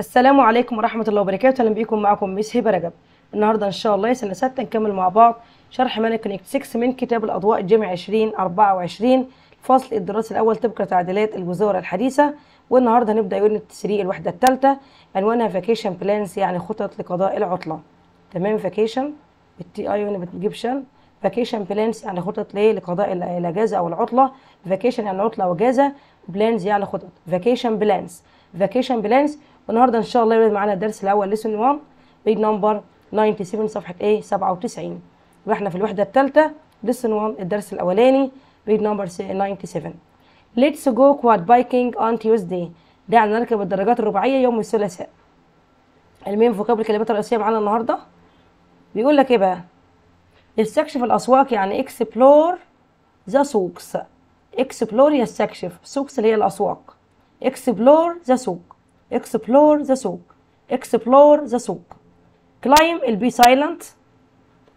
السلام عليكم ورحمه الله وبركاته. اهلا بيكم، معكم ميس هبه رجب. النهارده ان شاء الله سنه سته نكمل مع بعض شرح مانيال كونكت 6 من كتاب الاضواء الجامعي 2024 الفصل الدراسي الاول طبق تعديلات الوزاره الحديثه. والنهارده هنبدا يورنة تسريق الوحده الثالثه عنوانها فاكيشن بلانز، يعني خطط لقضاء العطله. تمام، فاكيشن بالتي اي وانا بتجيب شن. فاكيشن بلانز يعني خطط لقضاء الاجازه او العطله. فاكيشن يعني عطله واجازه، بلانز يعني خطط. فاكيشن بلانز، فاكيشن بلانز. والنهارده ان شاء الله يبقى معانا الدرس الاول ليسون 1 بيج نمبر 97 صفحه ايه 97. يبقى احنا في الوحده الثالثه ليسون 1 الدرس الاولاني بيج نمبر 97. ليتس جو كواد بايكينج اون تيوزداي، دعنا نركب الدراجات الرباعيه يوم الثلاثاء. المهم فوكابل الكلمات الرئيسيه معانا النهارده. بيقول لك ايه بقى؟ يستكشف الاسواق، يعني اكسبلور ذا سوقس. اكسبلور يستكشف، سوقس اللي هي الاسواق. اكسبلور ذا سوق، explore the سوق، explore the سوق. climb البي سايلنت،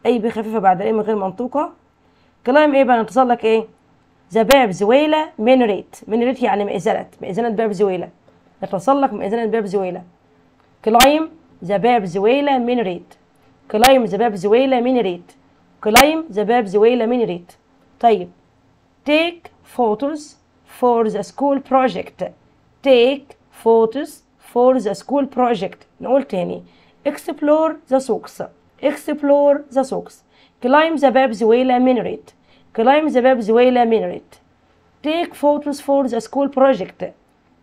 اي بي خفيفه بعد الايه من غير منطوقه. climb ايه بقى؟ نتصل لك ايه؟ ذا باب زويله مينريت. مينريت يعني مئذنه، مئذنه باب زويله. نتصل لك مئذنه باب زويله. climb ذا باب زويله مينريت. climb ذا باب زويله مينريت. climb ذا باب زويله مينريت. طيب take photos for the school project. take photos for the school project. نقول تاني explore the سوقس، explore the سوقس. climb the باب زويلة minaret. climb the باب زويلة minaret. take photos for the school project.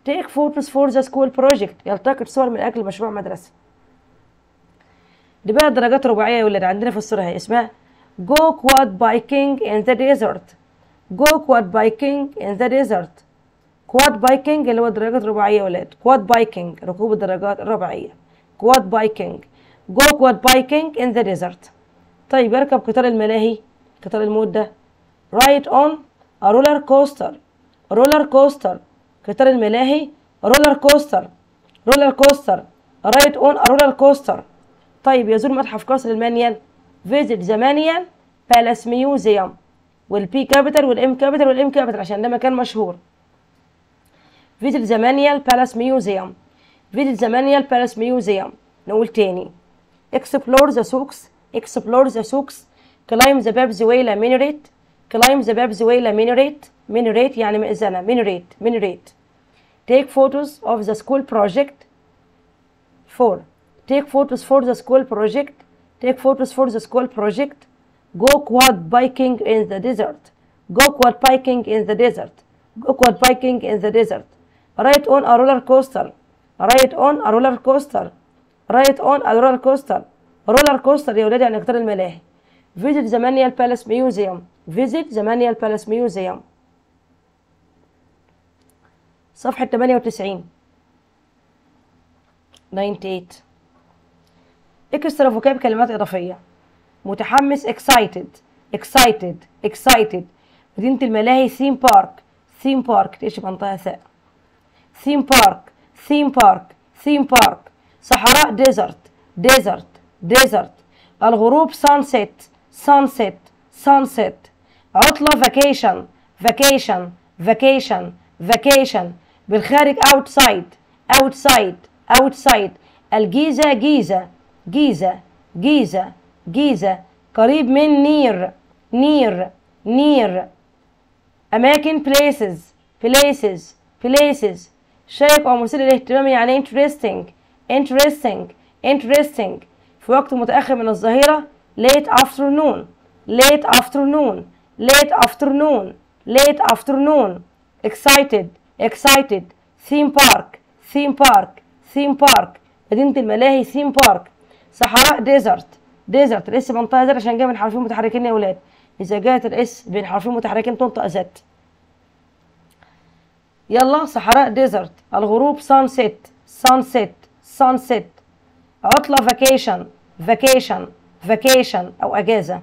take photos for the school project. يلتقط صور من أجل مشروع مدرسة. دي بقى درجات رباعية واللي عندنا في الصورة هي اسمها go quad biking in the desert. go quad biking in the desert. كواد بايكنج اللي هو الدراجات الرباعيه يا ولاد. كواد بايكنج ركوب الدراجات الرباعيه. كواد بايكنج، جو كواد بايكنج ان ذا ديزرت. طيب اركب قطار الملاهي، قطار الموت ده. رايد اون ا رولر كوستر. رولر كوستر، قطار الملاهي رولر كوستر. رولر كوستر، رايد اون ا رولر كوستر. طيب يزور متحف قصر المانيال، فيزيت ذا مانيال بالاس ميوزيوم. والبي كابيتال والام كابيتال والام كابيتال عشان ده مكان مشهور. فيزيت ذا مانيال بالاس ميوزيوم. فيزيت ذا مانيال بالاس ميوزيوم. نقول تاني اكسبلور ذا سوقس، اكسبلور ذا سوقس. كلايم ذا باب زويلة مينريت. كلايم ذا باب زويلة مينريت. مينريت يعني مئذنة، مينريت مينريت. تيك فوتوز اوف ذا سكول بروجكت فور. تيك فوتوز فور ذا سكول بروجكت. تيك فوتوز فور ذا سكول بروجكت. جو كواد بايكنج ان ذا ديزرت. جو كواد بايكنج ان ذا ديزرت. جو كواد بايكنج ان ذا ديزرت. رايت اون ا رولر كوستر. رايت اون ا رولر كوستر. رايت اون ا رولر كوستر. رولر كوستر يا ولاد يعني قطار الملاهي. فيزيت ذا مانيال بالاس ميوزيوم. فيزيت ذا مانيال بالاس ميوزيوم. صفحة 98 98. اكسترا فوكاب كلمات إضافية. متحمس اكسايتد، اكسايتد اكسايتد. مدينة الملاهي ثيم بارك. ثيم بارك تعيش بمنطقة ثاء. ثيم بارك ثيم بارك ثيم بارك. صحراء ديزرت ديزرت ديزرت. الغروب سانسيت سانسيت سانسيت. عطلة فاكيشن فاكيشن فاكيشن فاكيشن. بالخارج اوتسايد اوتسايد اوتسايد. الجيزة جيزة جيزة جيزة جيزة. قريب من نير نير نير. أماكن بليسز بليسز بليسز. شيق أو مثير للاهتمام يعني interesting interesting interesting. في وقت متأخر من الظهيرة late afternoon late afternoon late afternoon late afternoon. excited excited. theme park theme park theme park. مدينة الملاهي theme park. صحراء desert desert. الاس بنطقها زت عشان جايه من حرفين متحركين يا ولاد. إذا جاءت الاس بين حرفين متحركين تنطق زت. يلا صحراء ديزرت. الغروب سانسيت سانسيت سانسيت. عطلة فاكيشن فاكيشن فاكيشن أو أجازة.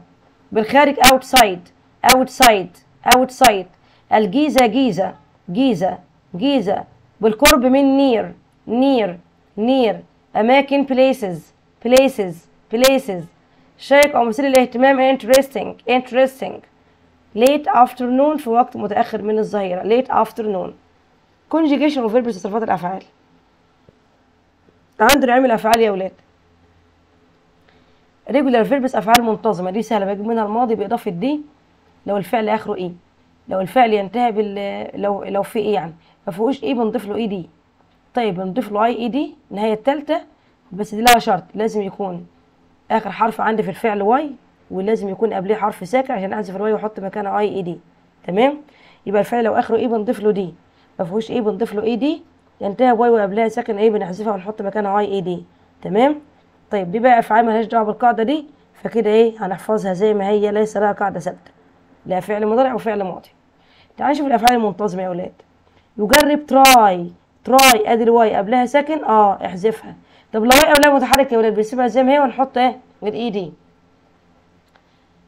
بالخارج أوتسايد أوتسايد أوتسايد. الجيزة جيزة جيزة جيزة. بالقرب من نير نير نير. أماكن بليسز بليسز بليسز. شيق أو مثير للاهتمام انترستنج انترستنج. ليت أفترنون في وقت متأخر من الظهيرة ليت أفترنون. conjugation of verbs تصرفات الأفعال. عنده نعمل افعال يا اولاد. ريجولار فيربس افعال منتظمه، دي سهله بيجي منها الماضي باضافه دي لو الفعل اخره ايه، لو الفعل ينتهي بال لو في ايه يعني ما فيهوش ايه بنضيف له اي دي. طيب بنضيف له اي دي النهايه الثالثه، بس دي لها شرط لازم يكون اخر حرف عندي في الفعل واي ولازم يكون قبليه حرف ساكن عشان احذف الواي واحط مكانه اي دي. تمام، يبقى الفعل لو اخره ايه بنضيف له دي، ما فيهوش ايه بنضيف له اي دي، ينتهي بواي وقبلها ساكن ايه بنحذفها ونحط مكانها اي دي. تمام. طيب دي بقى افعال مالهاش دعوه بالقاعده دي، فكده ايه هنحفظها زي ما هي، ليس لها قاعده ثابته، لا فعل مضارع وفعل ماضي. تعالوا نشوف الافعال المنتظمه يا اولاد. يجرب تراي، تراي ادي الواي قبلها ساكن احذفها. طب لو واي قبلها متحرك يا اولاد بنسيبها زي ما هي ونحط ايه والاي دي،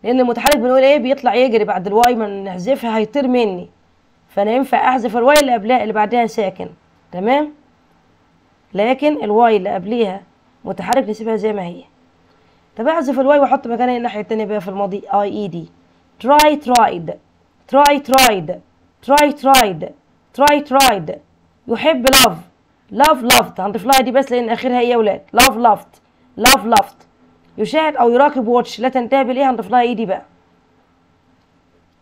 لان المتحرك بنقول ايه بيطلع يجري بعد الواي ما نحذفها هيطير مني، فانا ينفع احذف الواي اللي قبلها اللي بعدها ساكن. تمام، لكن الواي اللي قبليها متحرك نسيبها زي ما هي. طب احذف الواي واحط مكانها الناحيه التانيه بقى في الماضي اي اي دي. تراي ترايد، تراي ترايد، تراي ترايد، تراي ترايد. يحب لاف، لاف لافت، هنضيف لها دي بس لان اخرها ايه يا ولاد، لاف لافت، لاف لافت. يشاهد او يراقب واتش، لا تنتهي بالايه هنضيف لها اي دي بقى.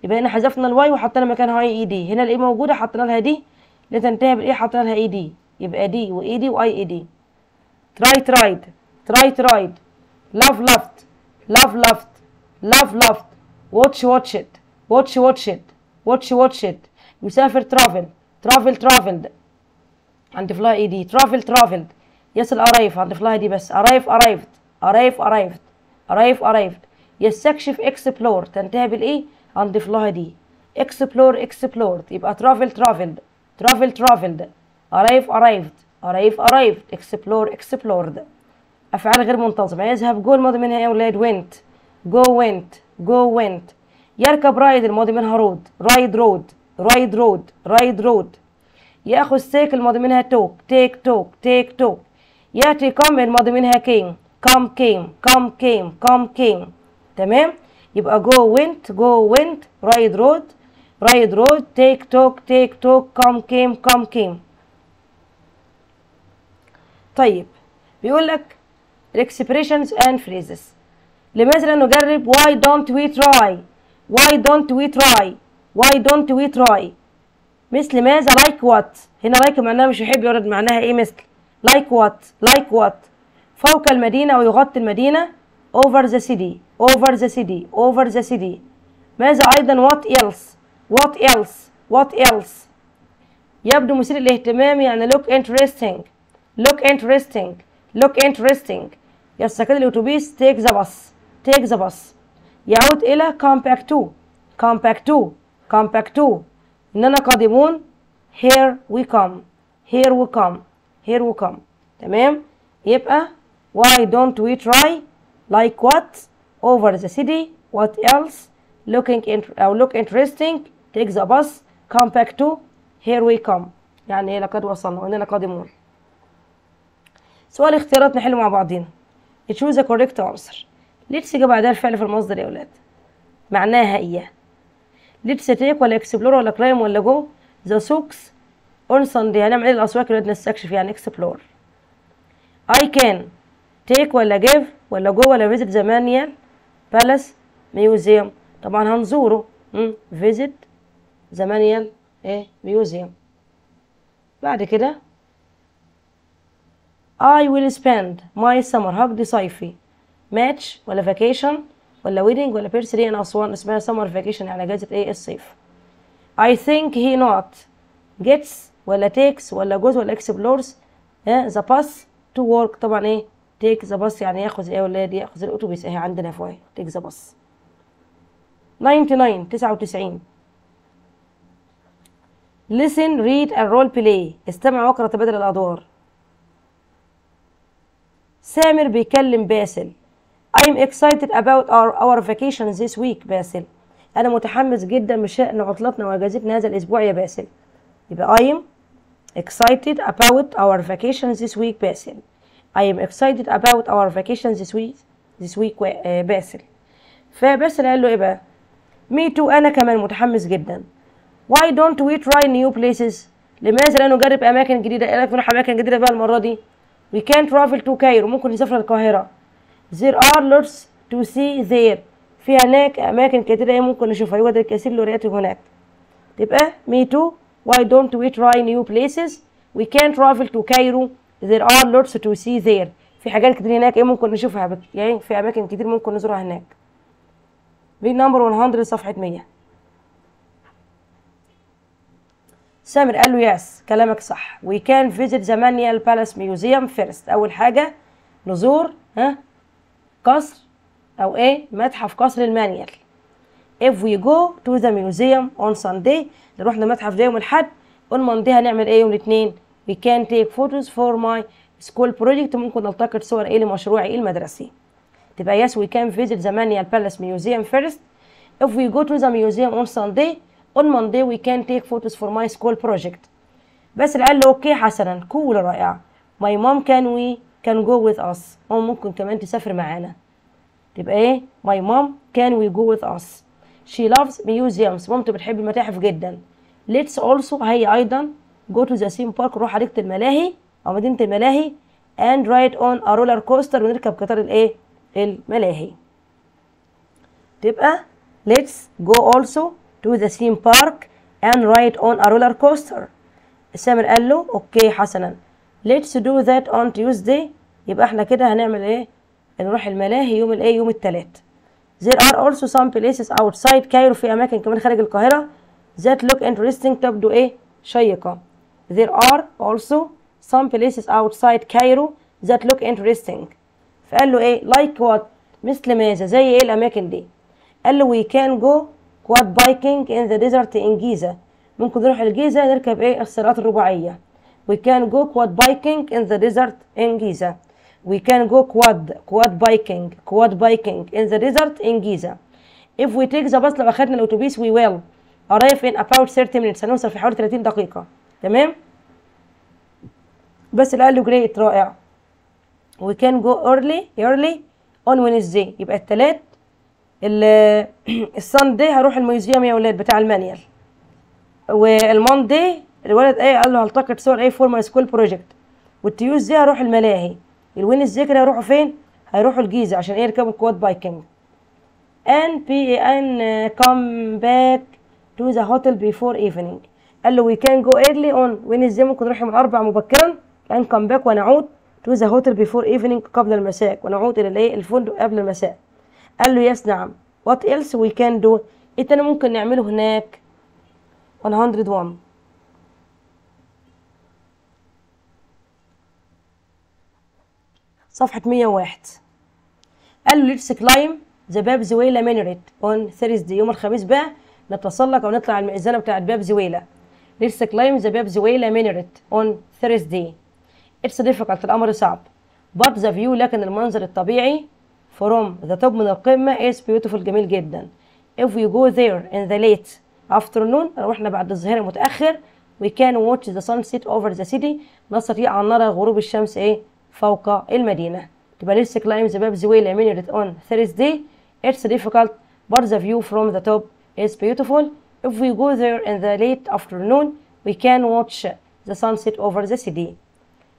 يبقى هنا حذفنا الواي وحطينا مكانها اي اي دي، هنا الايه موجوده حطينا لها دي، لا تنتهي بالايه حطينا لها اي دي، يبقى دي واي دي واي اي دي. تراي ترايد، تراي ترايد، لاف لافت، لاف لافت، لاف لافت. واتش واتشت، واتش واتشت، واتش واتشت. يسافر ترافل، ترافل ترافلد، هنضيف لها اي دي، ترافل ترافلد. يصل قرايف، هنضيف لها دي بس، قرايف قرايفت، قرايف قرايفت، قرايف قرايفت. يستكشف اكسبلور، تنتهي بالايه هنضيف لها دي، اكسبلور اكسبلورد، يبقى ترافل ترافلد، ترافل ترافلد، قرايف قرايفت، قرايف قرايفت، اكسبلور اكسبلورد. افعال غير منتظمه. يذهب جو الماضي منها يا اولاد وينت، جو وينت، جو وينت. يركب رايد الماضي منها رود، رايد رود، رايد رود، رايد رود. ياخذ سيك الماضي منها توك، تيك توك، تيك توك. ياتي كم الماضي منها كيم، كم كيم، كم كيم، كم كيم. تمام، يبقى جو وينت، جو وينت، رايد رود، رايد رود، تيك توك، تيك توك، كم كيم، كم كيم. طيب بيقول لك الاكسبريشنز اند فريزز. لماذا نجرب why don't we try، why don't we try، why don't we try. مثل ماذا، like what. هنا like معناها مش يحب، يرد معناها ايه مثل، like what، like what. فوق المدينة ويغطي المدينة over the city، over the city، over the city. ماذا أيضا what else، what else، what else. يبدو مثير للاهتمام يعني look interesting، look interesting، look interesting. يستقل الأتوبيس take the bus، take the bus. يعود إلى come back to، come back to، come back to. إننا قادمون here we come، here we come، here we come. تمام، يبقى why don't we try، like what، over the city، what else، look interesting، take the bus، come back to، here we come. يعني لقد وصلنا وإننا قادمون. سؤال اختيارات نحله مع بعضينا. choose the correct answer. let's جاب بعدها الفعل في المصدر يا اولاد، معناها اياه. let's take ولا اكسبلور ولا كرايم ولا جو the socks on Sunday، هنعمل ايه الاسواق اللي بدنا نستكشف يعني اكسبلور. I can take ولا give ولا جو ولا visit the Manial Palace Museum. طبعا هنزوره، visit the Manial Museum. بعد كده I will spend my summer، هقضي صيفي. match ولا vacation ولا wedding ولا birthday and so on، اسمها summer vacation يعني اجازة ايه الصيف. I think he not gets ولا takes ولا goes ولا explores the bus to work. طبعا ايه take the bus يعني ياخذ ايه ولا دي ياخذ الاتوبيس اهي عندنا فوق take the bus. 99. listen read and role play، استمع واقرأ تبادل الادوار. سامر بيكلم باسل، I'm excited about our vacation this week باسل، أنا متحمس جدا بشأن عطلتنا وأجازتنا هذا الأسبوع يا باسل. يبقى I'm excited about our vacation this week باسل، I'm excited about our vacation this week باسل. فباسل قال له إيه بقى؟ me too، أنا كمان متحمس جدا. why don't we try new places، لماذا لا نجرب أماكن جديدة؟ إيه رأيك نروح أماكن جديدة بقى المرة دي؟ We can travel to Cairo. ممكن نسافر للقاهرة. There are lots to see there. في هناك أماكن كتيرة ممكن نشوفها. يوجد الكثير للرؤية هناك. تبقى me too. Why don't we try new places? We can travel to Cairo. There are lots to see there. في حاجات كتير هناك ممكن نشوفها، يعني في أماكن كتير ممكن نزورها هناك. بيج نمبر 100 صفحة 100. سامر قال له يس كلامك صح. We can visit the Manial Palace Museum first. أول حاجة نزور قصر أو إيه متحف قصر المانيال. If we go to the museum on Sunday، نروح لمتحف ده يوم الأحد. on Monday هنعمل إيه يوم الاثنين؟ We can take photos for my school project. ممكن نلتقط صور إيه لمشروعي إيه المدرسي. تبقى yes we can visit the Manial Palace Museum first. If we go to the museum on Sunday. On Monday we can take photos for my school project. بس قال له اوكي حسنا كول رائعة. My mom can go with us. ممكن كمان تسافر معانا. تبقى ايه؟ My mom can we go with us. She loves museums. مامته بتحب المتاحف جدا. Let's also هي ايضا go to the theme park. نروح حديقة الملاهي او مدينة الملاهي and ride on a roller coaster. ونركب قطار الايه؟ الملاهي. تبقى let's go also to the theme park and ride on a roller coaster. سامر قال له اوكي حسنا let's do that on Tuesday. يبقى احنا كده هنعمل ايه؟ نروح الملاهي يوم الايه؟ يوم الثلاث. There are also some places outside Cairo. في اماكن كمان خارج القاهرة that look interesting. تبدو ايه؟ شيقة. There are also some places outside Cairo that look interesting. فقال له ايه؟ like what؟ مثل ماذا؟ زي ايه الاماكن دي؟ قال له we can go quad biking in the desert in Giza. ممكن نروح الجيزة نركب ايه؟ السيارات الرباعية. We can go quad biking in the desert in Giza. We can go quad biking in the desert in Giza. If we take the bus، لو اخدنا الاتوبيس we will arrive in about 30 minutes. هنوصل في حوالي 30 دقيقة. تمام؟ بس اللي قال له great رائع. We can go early on Wednesday. يبقى الثلاث الساندي هروح الميوزيوم يا ولاد بتاع المانيال. والماندي الولد ايه قال له هلتقط صور ايه فور ماي سكول بروجكت. والتيوزدي هروح الملاهي. الوينزدي كده هيروحوا فين؟ هيروحوا الجيزه عشان ايه؟ يركبوا الكواد بايكنج. ان بي ان كم باك تو ذا هوتيل بيفور ايفنينج. قال له وي كان جو ايرلي اون وينزدي. ممكن نروح يوم الاربع مبكرا ان كم باك ونعود تو ذا هوتيل بيفور ايفنينج قبل المساء، ونعود الى الايه؟ الفندق قبل المساء. قال له يس نعم. What else we can do؟ ايه تاني ممكن نعمله هناك؟ 101. صفحة 101. قال له let's climb the باب زويلة minaret on Thursday. يوم الخميس بقى نتسلق ونطلع على المئذنة بتاعت باب زويلة. Let's climb the باب زويلة minaret on Thursday. It's difficult. الأمر صعب. But the view، لكن المنظر الطبيعي from the top، من القمة is beautiful، جميل جدا. If we go there in the late afternoon، لو احنا بعد الظهير المتأخر we can watch the sunset over the city. نستطيع أن نرى غروب الشمس ايه؟ فوق المدينة. تبقى let's climb the Bab Zuweila minaret on Thursday. It's difficult but the view from the top is beautiful. If we go there in the late afternoon we can watch the sunset over the city.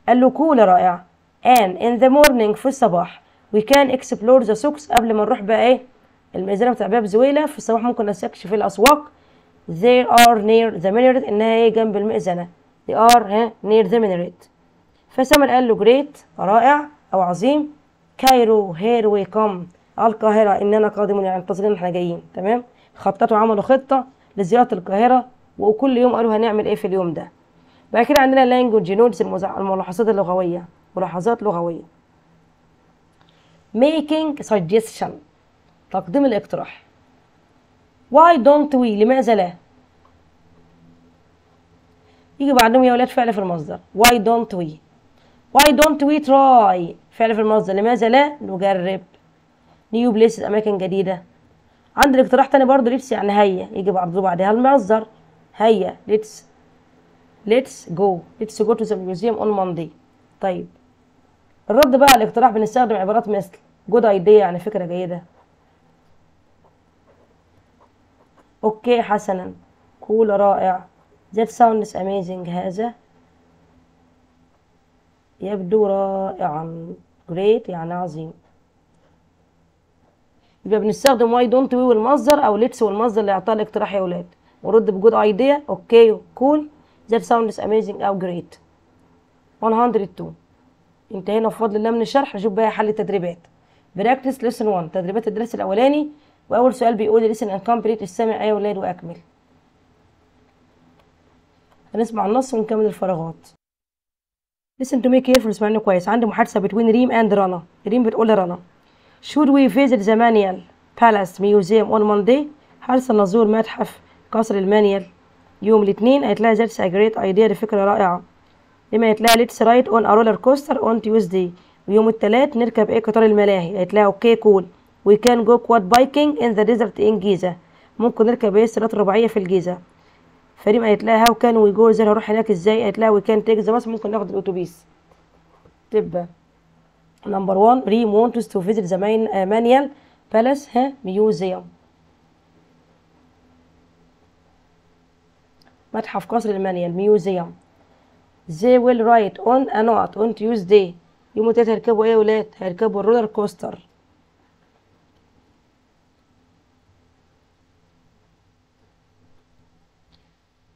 قال له كول رائع. and in the morning، في الصباح we can explore the souks. قبل ما نروح بقى ايه؟ الميزانة بتاع باب زويلة في الصباح ممكن نستكشف الأسواق. they are near the minaret، إنها ايه؟ جنب الميزانة. they are near the minaret. فسامر قال له great رائع أو عظيم. Cairo here we come، القاهرة إننا قادمون، يعني انتظرين إحنا جايين. تمام؟ خططوا عملوا خطة لزيارة القاهرة، وكل يوم قالوا هنعمل ايه في اليوم ده. بعد كده عندنا language notes، الملاحظات اللغوية، ملاحظات لغوية. making suggestion، تقديم الاقتراح. why don't we، لماذا لا؟ يجي بعدهم يا ولاد فعل في المصدر. why don't we try، فعل في المصدر، لماذا لا نجرب new places، اماكن جديده. عندنا اقتراح تاني برضه let's، يعني هيا، يجي بعدها المصدر هيا. let's go to the museum on Monday. طيب الرد بقى على الاقتراح بنستخدم عبارات مثل good idea، يعني فكرة جيدة، اوكي حسنا، cool رائع، that sounds amazing، هذا يبدو رائعا. great يعني عظيم. يبقى بنستخدم why don't we والمصدر او let's والمصدر لاعطاء الاقتراح يا ولاد، ورد بجود ايديا اوكي كول that sounds amazing او great. 102 انتهينا بفضل الله من الشرح. نشوف بقى حل التدريبات. practice lesson 1 تدريبات الدرس الاولاني. واول سؤال بيقول listen and complete. السامع ايه يا ولاد واكمل. هنسمع النص ونكمل الفراغات. listen to me carefully اسمعني كويس. عندي محادثه between ريم and رنا. ريم بتقول لرنا should we visit the Manial Palace Museum on Monday؟ هل سنزور متحف قصر المانيال يوم الاثنين؟ قالت لها that's a great idea دي فكره رائعه. لما قالت لها let's ride on a roller coaster on Tuesday ويوم الثلاث نركب ايه قطار الملاهي. قالت لها اوكي كول we can go quad biking in the desert in Giza ممكن نركب ايه السيارات الرباعيه في الجيزه. فريم قالت لها how can we go there هروح هناك ازاي؟ قالت لها we can take the bus ممكن ناخد الاتوبيس. تبقى نمبر 1 ريم wants to visit the Manial Palace Museum متحف قصر المانيال Museum. they will ride on a note on Tuesday يوم التلات هيركبوا ايه يا ولاد؟ هيركبوا الرولر كوستر.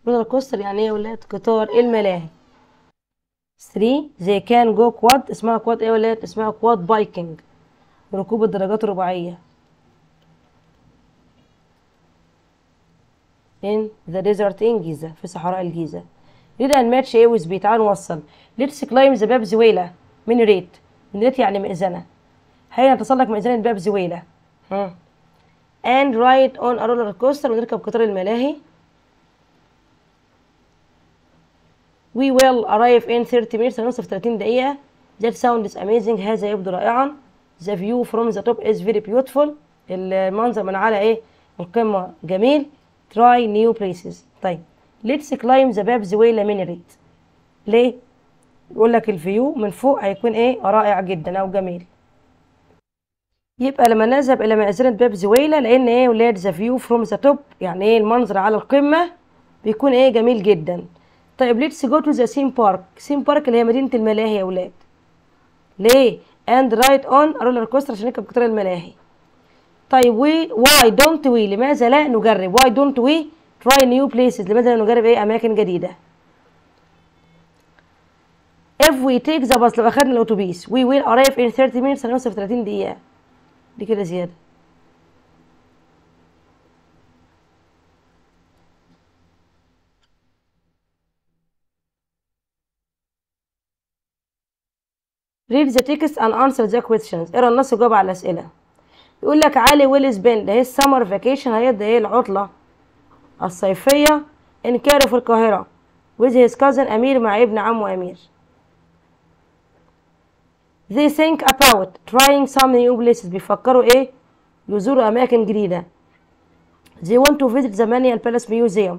رولر كوستر يعني ايه يا ولاد؟ قطار الملاهي. 3 they can go quad اسمها quad ايه يا ولاد؟ اسمها quad biking ركوب الدراجات الرباعية in the desert in جيزة في صحراء الجيزة. read and match ايه وزبي تعالوا نوصل. let's climb the باب زويلة من ريت. من ريت يعني مئذنة. هيا نتسلق مئذنة باب زويلة and ride on a roller coaster ونركب قطار الملاهي. we will arrive in 30 minutes هنوصل في 30 دقيقة. that sounds amazing هذا يبدو رائعا. the view from the top is very beautiful المنظر من على ايه القمة جميل. try new places. طيب let's climb the Bab Zuweila minaret ليه؟ يقول لك الفيو من فوق هيكون ايه رائع جدا او جميل. يبقى لما نذهب الى مأذنة باب زويلة لان ايه ولاد the view from the top يعني ايه المنظر على القمة بيكون ايه جميل جدا. طيب let's go to the theme park. theme park اللي هي مدينة الملاهي يا ولاد. ليه؟ and ride on a roller coaster عشان نركب قطار الملاهي. طيب why don't we لماذا لا نجرب؟ why don't we try new places لماذا لا نجرب ايه اماكن جديدة. if we take the bus لو اخدنا الاتوبيس we will arrive in 30 minutes هنوصل في 30 دقيقة. دي كده زيادة. read the text and answer the questions. اقرا النص وجاوب على الاسئله. يقول لك علي ويل سبيند هي السمر فاكيشن هيقضي ايه العطله الصيفيه ان كايرو في القاهره with his cousin امير مع ابن عمه امير. they think about trying some new places بيفكروا ايه يزوروا اماكن جديده. they want to visit the Manial Palace Museum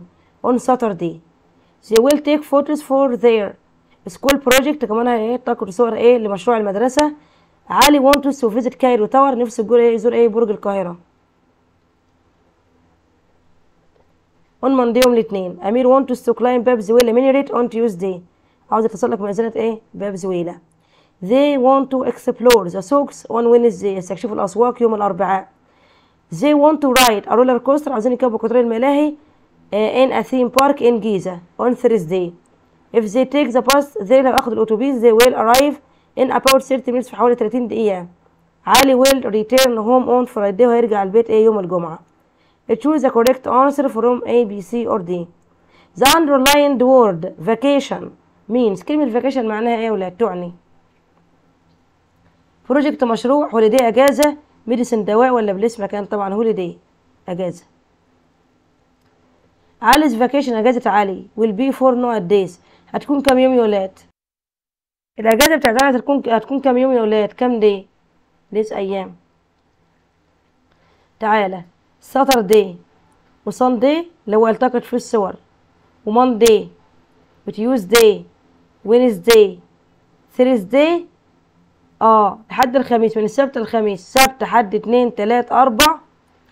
on Saturday. they will take photos for their سكول بروجكت كمان هيتاكل صور ايه لمشروع المدرسه. علي وانتس تو فيزيت كايرو تاور نفسه يقول ايه يزور ايه برج القاهره. اون ماندي يوم الاثنين امير وانتس تو كلايم باب زويلة ميني ريت اون تيوزداي عاوز يتسلق لك مأذنة ايه باب زويلة. they want to explore the souks on Wednesday يستكشفوا الاسواق يوم الاربعاء. they want to ride a roller coaster عايزين يركبوا قطار الملاهي in a theme park in Giza on Thursday. if they take the bus زي لو اخدوا الاتوبيس they will arrive in about 30 minutes في حوالي 30 دقيقة. علي will return home on Friday وهيرجع البيت ايه يوم الجمعة. choose the correct answer from A B C or D. the underlined word vacation means كلمة vacation معناها ايه ولا تعني project مشروع holiday اجازة medicine دواء ولا بليس مكان طبعا holiday اجازة. علي's vacation اجازة علي will be for 9 days هتكون كام يوم يا ولاد؟ الاجازه بتاعت علي هتكون كام يوم يا ولاد؟ كام دي؟ 10 ايام. تعالى ساتردي وصندي اللي هو التقط فيه الصور وماندي وتيوزدي وينزدي ثيرزدي لحد الخميس من السبت للخميس. سبت حد 2 3 4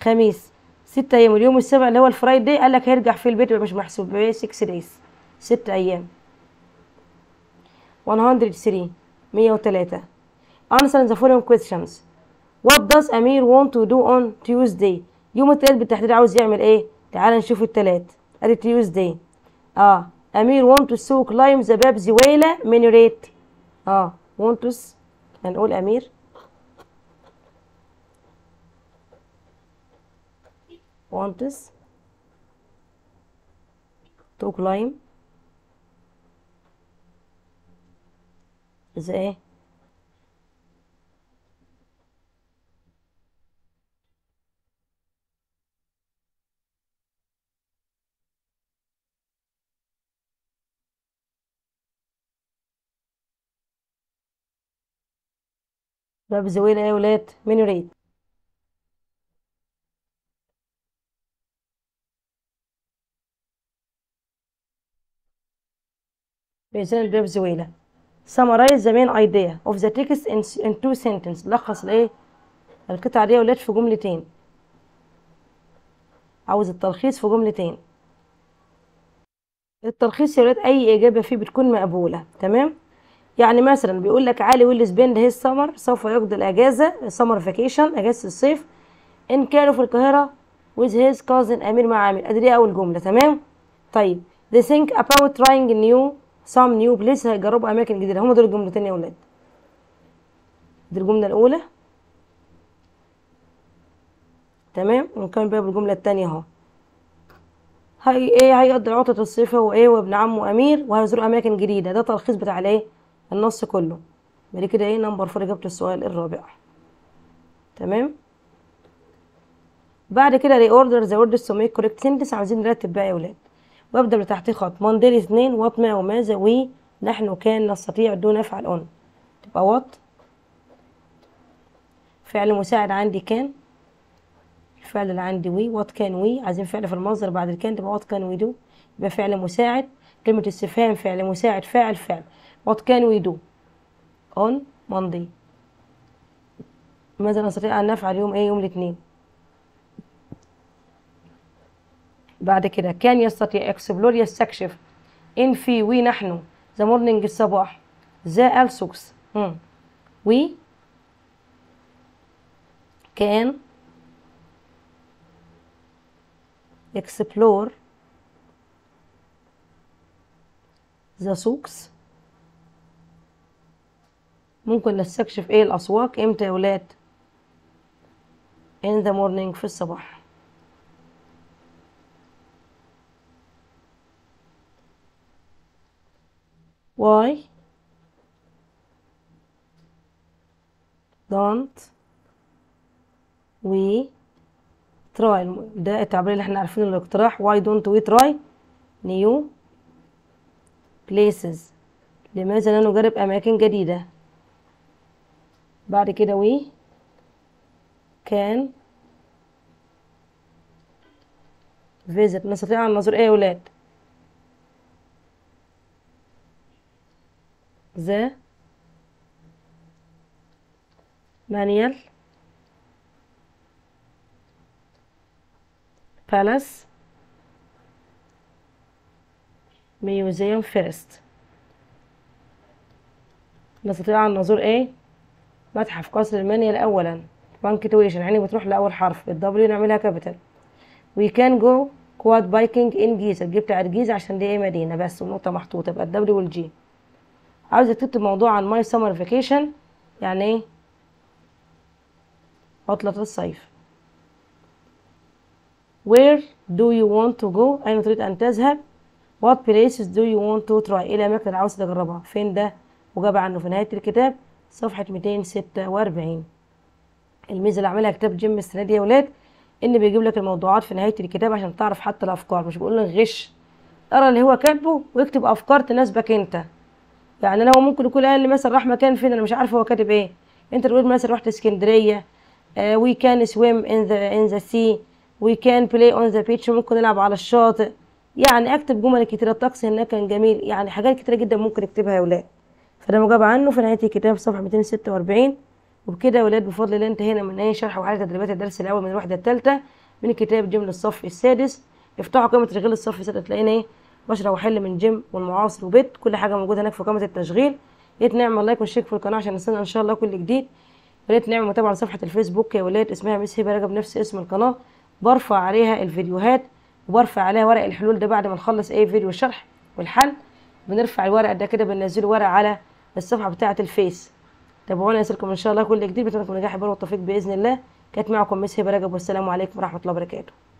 خميس 6 ايام. واليوم السابع اللي هو الفرايدي قال لك هيرجع في البيت يبقى مش محسوب 6 days 6 ايام. 103 103. Answer the following questions. What does Amir want to do on Tuesday? يوم التلات بالتحديد عاوز يعمل ايه؟ تعال نشوف التلات. ادي Tuesday. Amir want to so climb the Bab Zuweila minaret. want to هنقول أمير wants to climb the باب زويلة يا ولاد مينوريت. بيزن باب زويلة. Summarize the main idea of the text in two sentences. لخص الايه القطعة دي يا ولاد في جملتين. عاوز التلخيص في جملتين. التلخيص يا ولاد أي إجابة فيه بتكون مقبولة، تمام؟ يعني مثلا بيقول لك علي ويل سبند هيز سمر، سوف يقضي الاجازه سمر فاكيشن اجازه الصيف ان كايرو في القاهره ويز هيز كازن امير مع عامر. ادي اول جمله، تمام. طيب they think about trying some new place، هيجربوا اماكن جديده. هم دول الجملتين يا اولاد. دي الجمله الاولى، تمام. ونكمل بقى بالجمله الثانيه اهو. هيقضي عطله الصيف هو وابن عمه امير وهيزور اماكن جديده. ده تلخيص بتاع الايه النص كله. بعد كده ايه نمبر 4 اجابه السؤال الرابع، تمام. بعد كده ري اوردر ذا وورد تو ميك كوريكت سنتنس. عاوزين نرتب بقى يا ولاد. وابدا بتحتيه خط مانديل 2 وات ما وماذا وي نحن كان نستطيع دون نفعل اون. تبقى وات فعل مساعد عندي كان، الفعل اللي عندي وي، وات كان وي. عايزين فعل في المصدر بعد كان، تبقى وات كان وي دو. يبقى فعل مساعد، كلمه استفهام، فعل مساعد، فاعل. What can we do on Monday؟ ماذا نستطيع أن نفعل يوم إيه؟ يوم الاثنين. بعد كده كان يستطيع explore يستكشف إن في وي نحن the morning الصباح the السوكس. we can explore the سوكس، ممكن نستكشف ايه الاسواق امتى يا ولاد؟ in the morning في الصباح. why don't we try؟ ده التعبير اللي احنا عارفينه الاقتراح. why don't we try new places؟ لماذا لا نجرب اماكن جديده؟ بعد كده we can visit، نستطيع أن نزور إيه يا ولاد؟ the Manial Palace Museum first. نستطيع أن نزور إيه؟ متحف قصر المانيال اولا. بانكتويشن يعني بتروح لاول حرف الدبليو نعملها كابيتال. وي كان جو كواد بايكنج ان جيزه. الجي بتاعت جيزه عشان دي ايه مدينه بس والنقطه محطوطه، يبقى الدبليو والجي. عاوزه تكتب موضوع عن ماي سمر فيكيشن، يعني ايه عطله الصيف. وير دو يو وانت تو جو، اين تريد ان تذهب. وات بليسز دو يو وانت تو تراي، ايه الاماكن اللي عاوزه تجربها. فين ده وجاب عنه في نهايه الكتاب صفحة 246. الميزة اللي عملها كتاب جيم السنة دي يا ولاد إن بيجيب لك الموضوعات في نهاية الكتاب عشان تعرف حتى الأفكار، مش بيقول لك غش. اقرا اللي هو كاتبه واكتب أفكار تناسبك أنت. يعني أنا هو ممكن يكون قال لي مثلا راح مكان فين، أنا مش عارفة هو كاتب إيه. أنت تقول مثلا رحت اسكندرية، وي كان سويم إن ذا سي، وي كان بلاي أون ذا بيتش، ممكن نلعب على الشاطئ. يعني أكتب جمل كتيرة، الطقس هناك كان جميل، يعني حاجات كتيرة جدا ممكن أكتبها يا ولاد. فده مجاب عنه في نهاية الكتاب صفحة 246. وبكده يا ولاد بفضل الله انتهينا من اي شرح وحل تدريبات الدرس الاول من الوحدة الثالثة من كتاب جيم للصف السادس. افتحوا قائمة تشغيل الصف السادس، هتلاقينا ايه بشرح وحل من جيم والمعاصر وبيت، كل حاجة موجودة هناك في قائمة التشغيل. يا ريت نعمة لايك واشترك في القناة عشان نستنى ان شاء الله كل جديد. يا ريت نعمة متابعة صفحة الفيسبوك يا ولاد اسمها ميس هبة رجب بنفس اسم القناة، برفع عليها الفيديوهات وبرفع عليها ورق الحلول ده بعد ما نخلص اي فيديو الشرح والحل بنرفع الورق ده كده بننزله ورق على الصفحة بتاعة الفيس. تابعونا يسلكم ان شاء الله كل جديد، بتمنى لكم نجاح البر والتوفيق باذن الله. كانت معكم ميس هبة رجب والسلام عليكم ورحمة الله وبركاته.